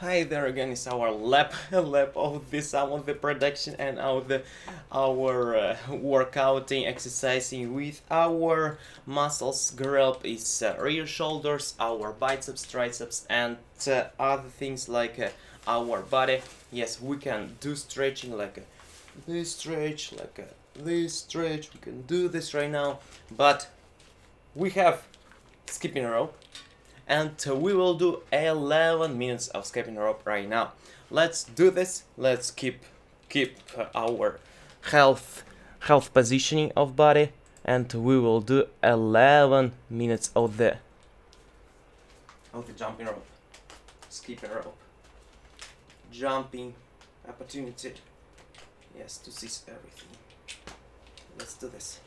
Hi there again, it's our lab of the some of the production and of our workouting, exercising with our muscles group is rear shoulders, our biceps, triceps and other things like our body. Yes, we can do stretching like this stretch, like this stretch, we can do this right now, but we have skipping rope. And we will do 11 minutes of skipping rope right now. Let's do this. Let's keep our health positioning of body, and we will do 11 minutes of the jumping rope, skipping rope, jumping opportunity. Yes, to seize everything. Let's do this.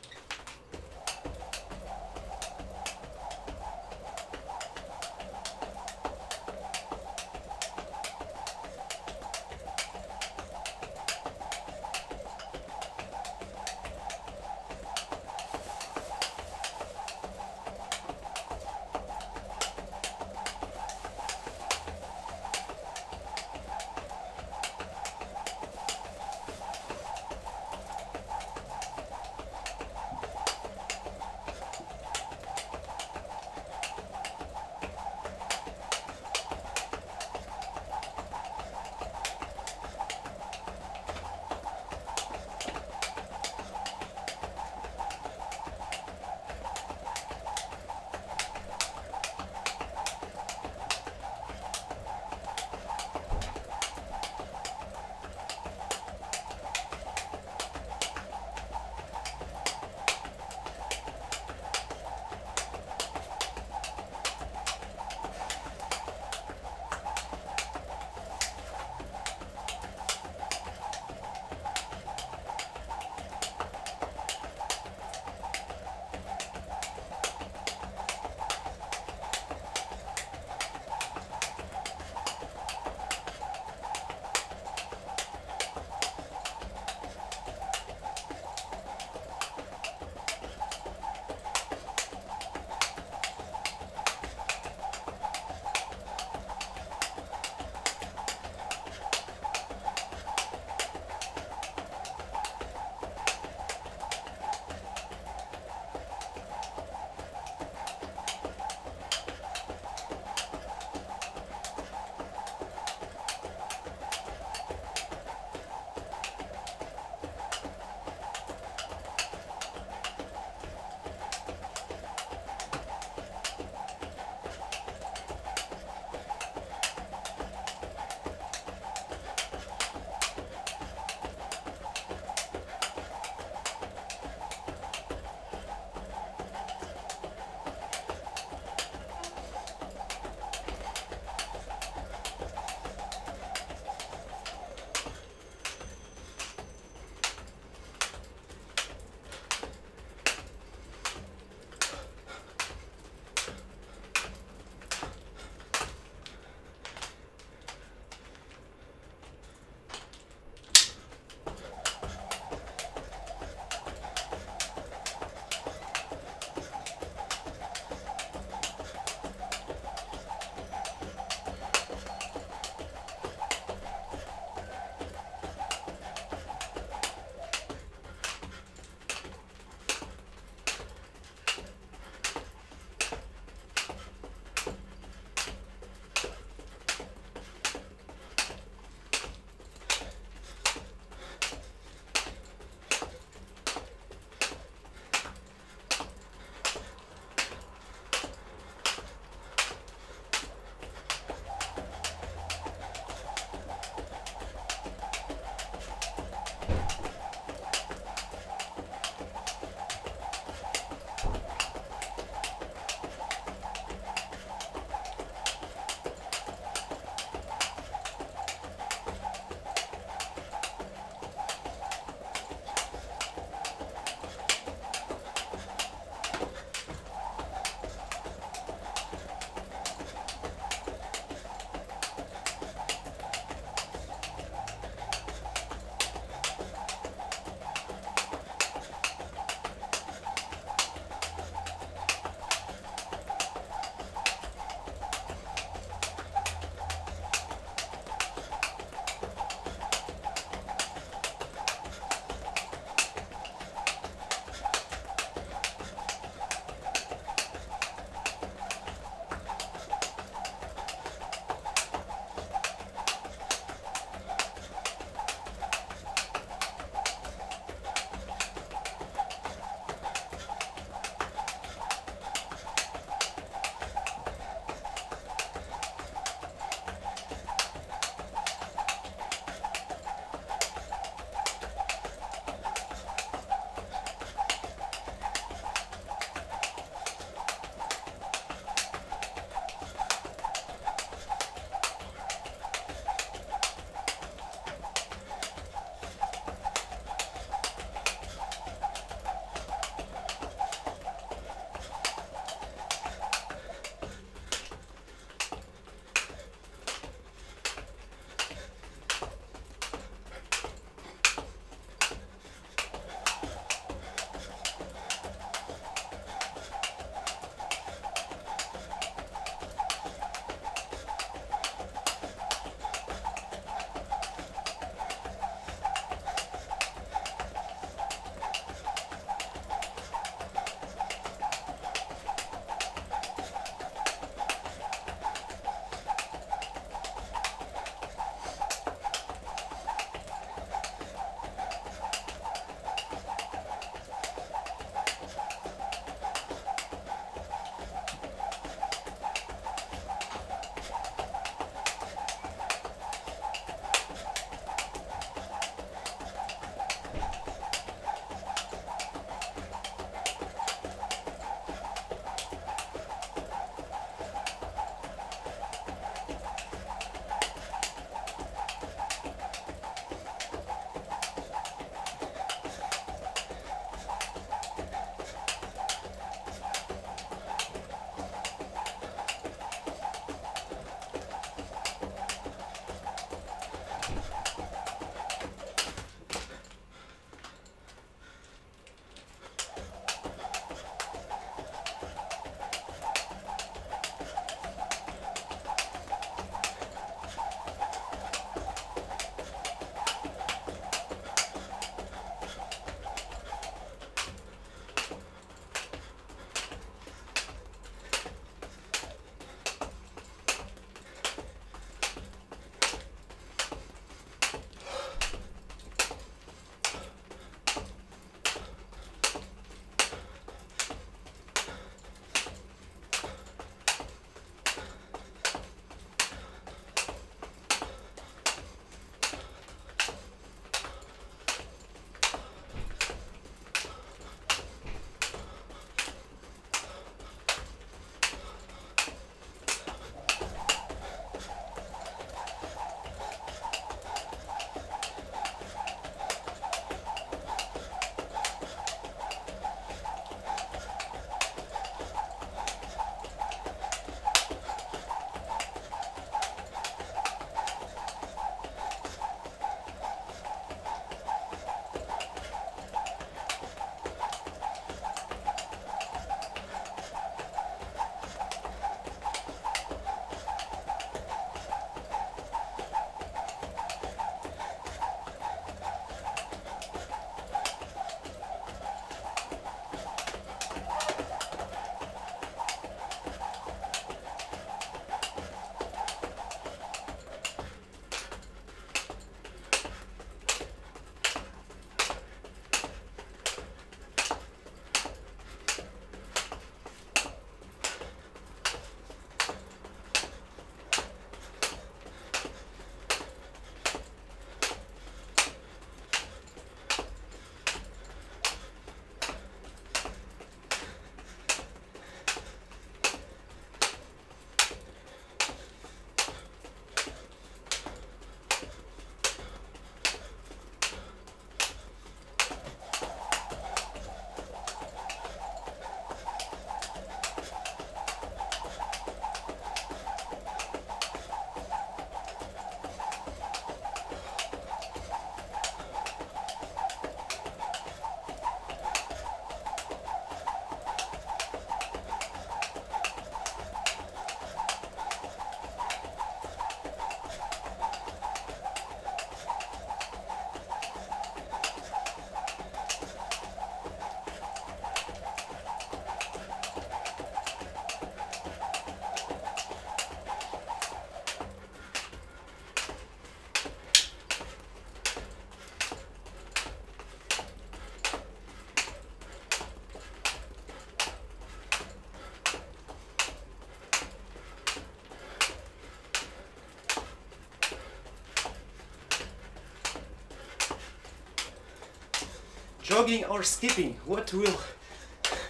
jogging or skipping, what will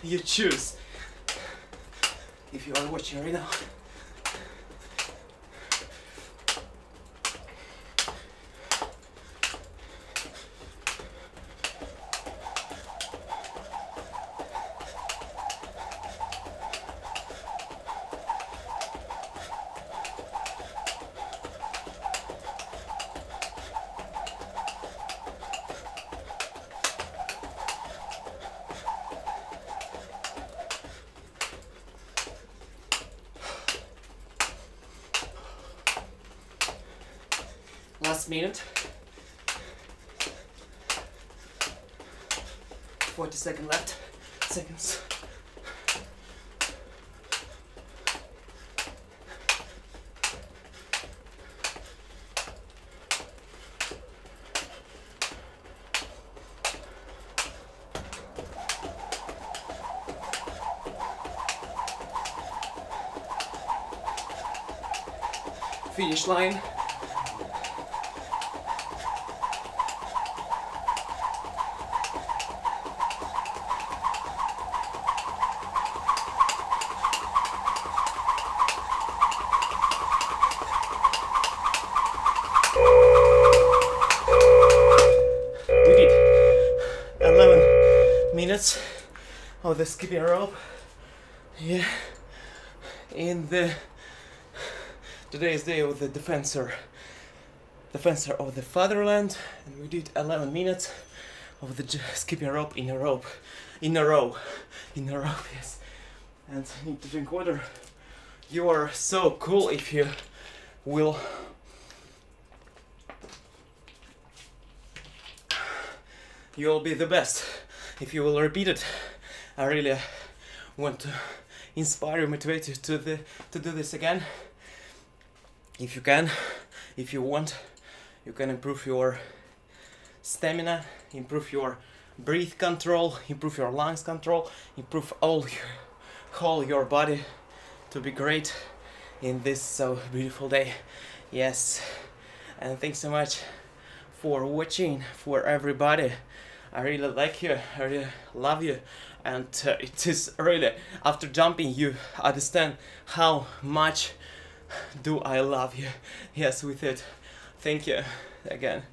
you choose? If you are watching right now, last minute, 40 seconds left, seconds. Finish line. Of the skipping rope, yeah. In the today's day of the defensor of the fatherland, and we did 11 minutes of the skipping rope in a row. Yes, and you need to drink water. You are so cool if you will you'll be the best if you will repeat it. I really want to inspire you, motivate you to do this again. If you can, if you want, you can improve your stamina, improve your breath control, improve your lungs control, improve whole your body to be great in this so beautiful day. Yes, and thanks so much for watching, for everybody. I really like you, I really love you, and it is really, after jumping, you understand how much do I love you. Yes, with it, thank you again,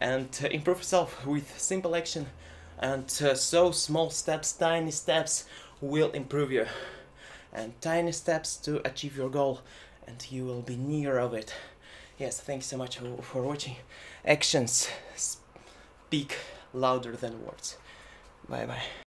and improve yourself with simple action, and so small steps, tiny steps will improve you, and tiny steps to achieve your goal, and you will be near of it. Yes, thanks so much for watching. Actions speak louder than words. Bye bye.